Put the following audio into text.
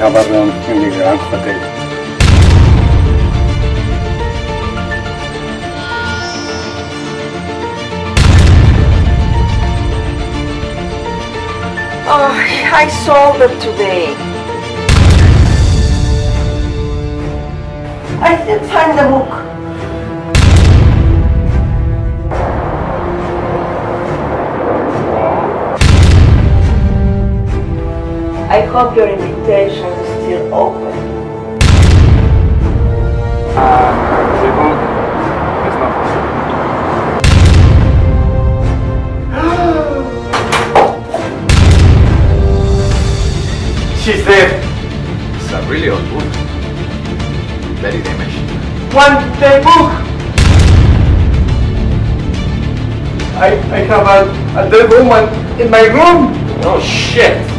Havarią immigrant fatality. Oh, I saw that today. I didn't find the book. I hope your invitation is still open. The book is not open. She's there. It's a really old book. Very damaged. One day book! I have a dead woman in my room! Oh shit!